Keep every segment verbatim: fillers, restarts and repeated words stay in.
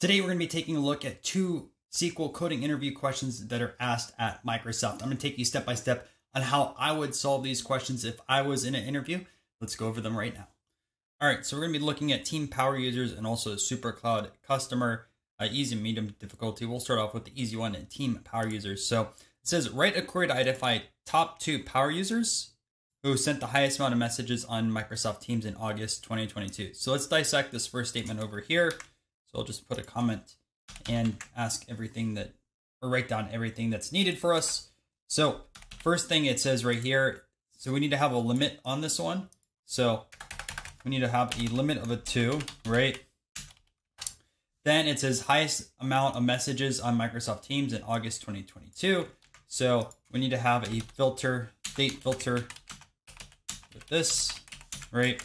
Today, we're going to be taking a look at two S Q L coding interview questions that are asked at Microsoft. I'm going to take you step by step on how I would solve these questions if I was in an interview. Let's go over them right now. All right, so we're going to be looking at team power users and also SuperCloud customer, uh, easy, medium difficulty. We'll start off with the easy one, team power users. So it says, write a query to identify top two power users who sent the highest amount of messages on Microsoft Teams in August twenty twenty-two. So let's dissect this first statement over here. So I'll just put a comment and ask everything that, or write down everything that's needed for us. So first thing it says right here, so we need to have a limit on this one. So we need to have a limit of a two, right? Then it says highest amount of messages on Microsoft Teams in August twenty twenty-two. So we need to have a filter, date filter with this, right?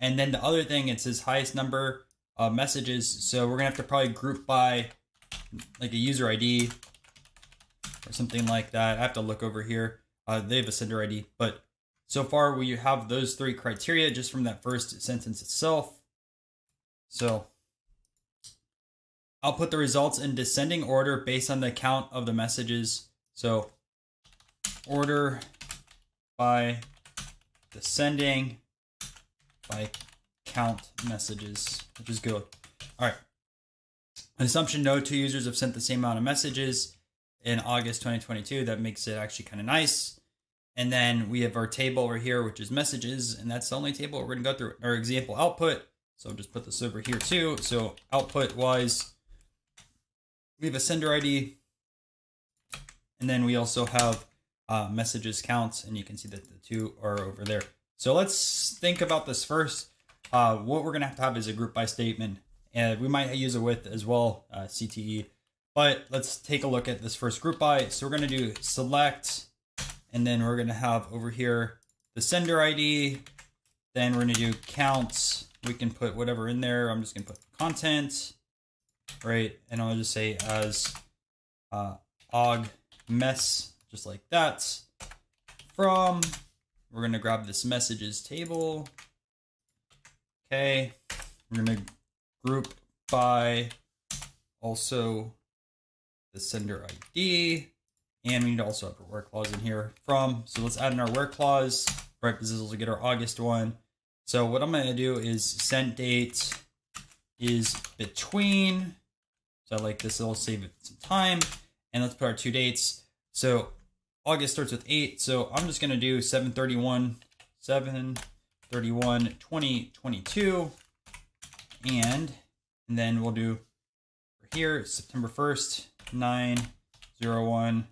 And then the other thing, it says highest number Uh, messages. So we're gonna have to probably group by like a user I D or something like that. I have to look over here. Uh, they have a sender I D, but so far we have those three criteria just from that first sentence itself. So I'll put the results in descending order based on the count of the messages. So order by descending by count messages, which is good. All right. Assumption no two users have sent the same amount of messages in August twenty twenty-two. That makes it actually kind of nice. And then we have our table over here, which is messages. And that's the only table we're going to go through. Our example output. So I'll just put this over here too. So output wise, we have a sender I D. And then we also have uh, messages counts. And you can see that the two are over there. So let's think about this first. Uh, what we're going to have to have is a group by statement, and we might use a with as well, uh, C T E, but let's take a look at this first group by. So we're going to do select, and then we're going to have over here the sender I D. Then we're going to do counts. We can put whatever in there. I'm just going to put content, right? And I'll just say as uh, aug mess, just like that. From, we're going to grab this messages table. Okay, we're going to group by also the sender I D, and we need to also have a where clause in here from. So let's add in our where clause, right? Because this will get our August one. So what I'm going to do is send date is between. So I like this, it'll save it some time. And let's put our two dates. So August starts with eight. So I'm just going to do seven thirty-one, seven thirty-one, twenty twenty-two, and and then we'll do here September first, nine oh one,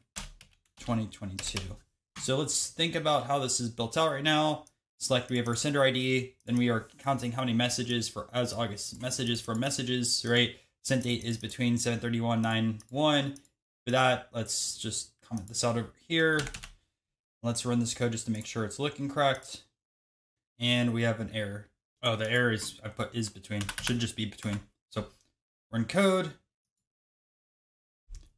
twenty twenty-two. So let's think about how this is built out right now. Select, we have our sender I D, then we are counting how many messages for as August messages for messages, right? Sent date is between seven thirty-one, nine one. For that, let's just comment this out over here. Let's run this code just to make sure it's looking correct. And we have an error. Oh, the error is, I put is between, should just be between. So run code.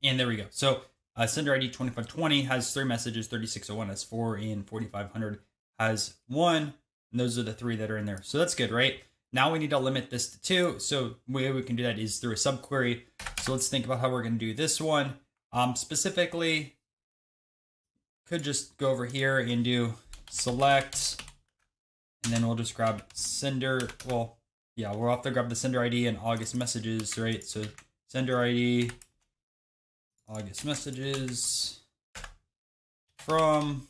And there we go. So uh, sender I D twenty-five twenty has three messages, thirty-six oh one has four, and forty-five hundred has one. And those are the three that are in there. So that's good, right? Now we need to limit this to two. So the way we can do that is through a subquery. So let's think about how we're going to do this one. Um, specifically, could just go over here and do select. And then we'll just grab sender. Well, yeah, we'll have to grab the sender I D and August messages, right? So sender I D, August messages from,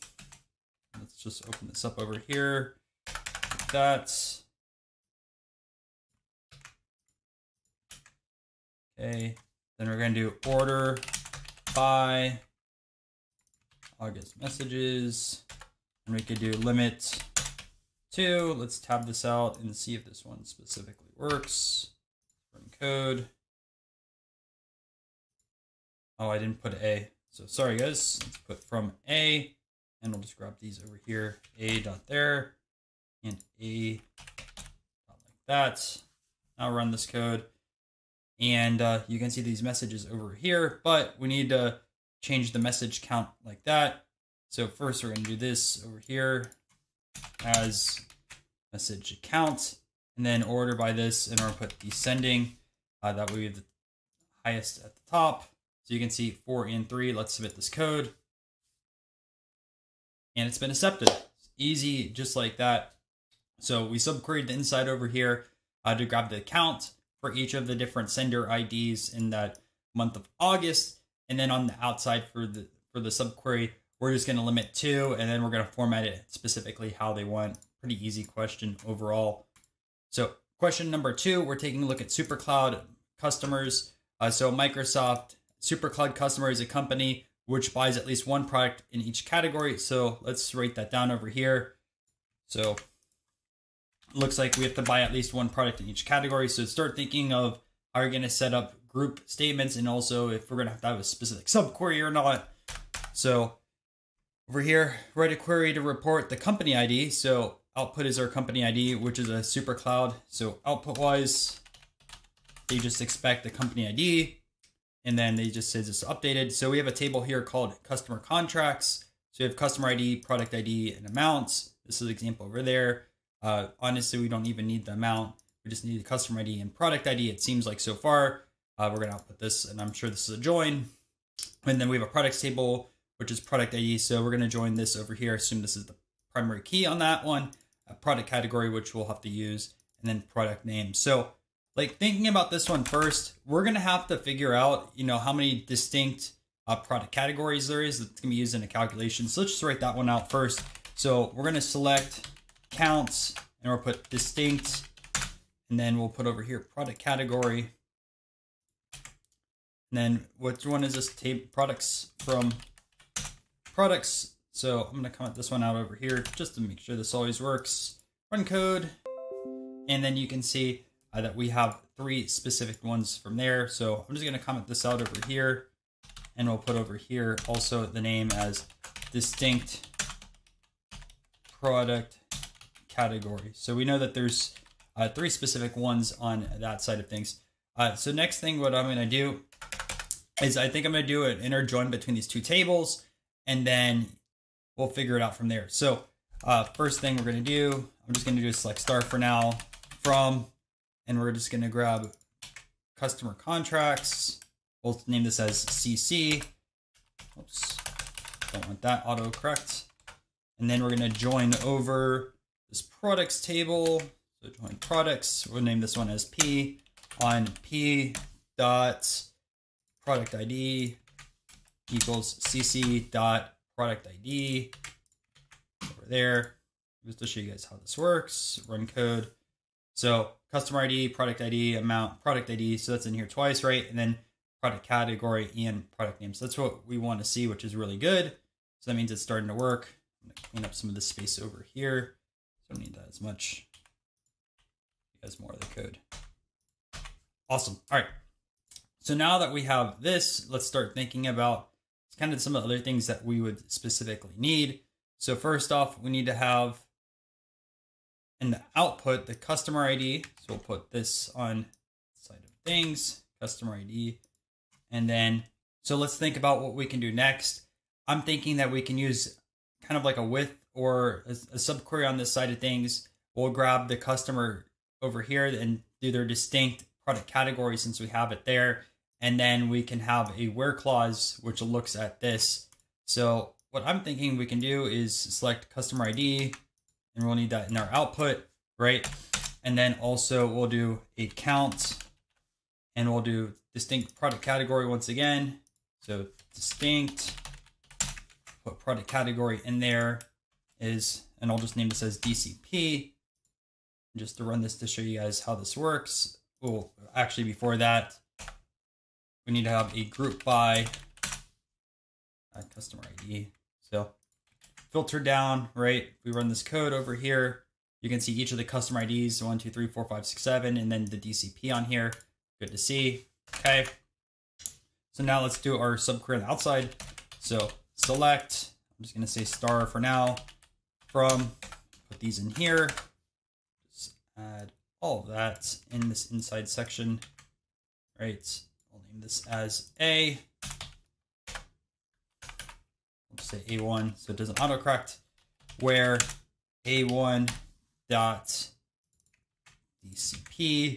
let's just open this up over here. Like that. Okay. Then we're going to do order by August messages, and we could do limit two. Let's tab this out and see if this one specifically works. Run code. Oh, I didn't put A. So sorry guys, let's put from A, and we'll just grab these over here. A dot there and A dot like that. Now run this code, and uh, you can see these messages over here, but we need to change the message count like that. So first we're gonna do this over here as message count, and then order by this, and we'll put descending. Uh, that way we have the highest at the top. So you can see four and three. Let's submit this code. And it's been accepted. It's easy, just like that. So we subqueried the inside over here uh, to grab the account for each of the different sender I Ds in that month of August. And then on the outside for the, for the subquery, we're just going to limit to, and then we're going to format it specifically how they want. Pretty easy question overall. So question number two, we're taking a look at SuperCloud customers. Uh, so Microsoft SuperCloud customer is a company which buys at least one product in each category. So let's write that down over here. So it looks like we have to buy at least one product in each category. So start thinking of how you're going to set up group statements, and also if we're going to have to have a specific subquery or not. So over here, write a query to report the company I D. So output is our company I D, which is a SuperCloud. So output wise, they just expect the company I D. And then they just says it's updated. So we have a table here called customer contracts. So we have customer I D, product I D, and amounts. This is an example over there. Uh, honestly, we don't even need the amount. We just need the customer I D and product I D. It seems like so far, uh, we're gonna output this, and I'm sure this is a join. And then we have a products table, which is product I D. So we're gonna join this over here. Assume this is the primary key on that one. A product category, which we'll have to use, and then product name. So like thinking about this one first, we're gonna have to figure out, you know, how many distinct uh, product categories there is that's gonna be used in a calculation. So let's just write that one out first. So we're gonna select counts, and we'll put distinct, and then we'll put over here product category. And then which one is this table? Products from products. So I'm gonna comment this one out over here just to make sure this always works. Run code, and then you can see Uh, that we have three specific ones from there. So I'm just gonna comment this out over here, and we'll put over here also the name as distinct product category. So we know that there's uh, three specific ones on that side of things. Uh, so next thing, what I'm gonna do is I think I'm gonna do an inner join between these two tables, and then we'll figure it out from there. So uh, first thing we're gonna do, I'm just gonna do a select star for now from, and we're just gonna grab customer contracts. We'll name this as C C. Oops, don't want that autocorrect. And then we're gonna join over this products table. So join products, we'll name this one as P on P dot product I D equals C C dot product I D over there. Just to show you guys how this works, run code. So customer I D, product I D, amount, product I D. So that's in here twice, right? And then product category and product name. So that's what we want to see, which is really good. So that means it's starting to work. I'm going to clean up some of this space over here. Don't need that as much. As more of the code. Awesome. All right. So now that we have this, let's start thinking about kind of some of the other things that we would specifically need. So first off, we need to have in the output, the customer I D. So we'll put this on side of things, customer I D. And then, so let's think about what we can do next. I'm thinking that we can use kind of like a with or a, a subquery on this side of things. We'll grab the customer over here and do their distinct product category since we have it there. And then we can have a where clause, which looks at this. So what I'm thinking we can do is select customer I D, and we'll need that in our output, right? And then also we'll do a count, and we'll do distinct product category once again. So distinct, put product category in there is, and I'll just name this as D C P. Just to run this to show you guys how this works. Well, actually before that, we need to have a group by customer I D. So filter down, right? We run this code over here. You can see each of the customer I Ds, one, two, three, four, five, six, seven, and then the D C P on here. Good to see. Okay. So now let's do our subquery on the outside. So select, I'm just gonna say star for now, from, put these in here. Just add all of that in this inside section, right? I'll name this as A. Say A one, so it doesn't autocorrect, where A one dot D C P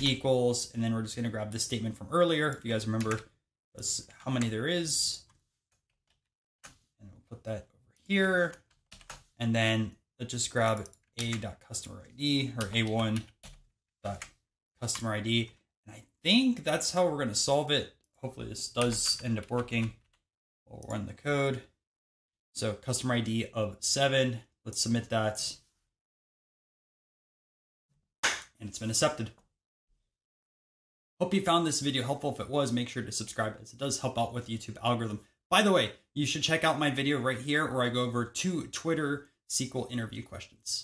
equals, and then we're just going to grab this statement from earlier. If you guys remember this, how many there is, and we'll put that over here, and then let's just grab a.customer I D or a one dot customer I D. And I think that's how we're going to solve it. Hopefully this does end up working. We'll run the code. So customer I D of seven, let's submit that. And it's been accepted. Hope you found this video helpful. If it was, make sure to subscribe, as it does help out with the YouTube algorithm. By the way, you should check out my video right here where I go over two Twitter S Q L interview questions.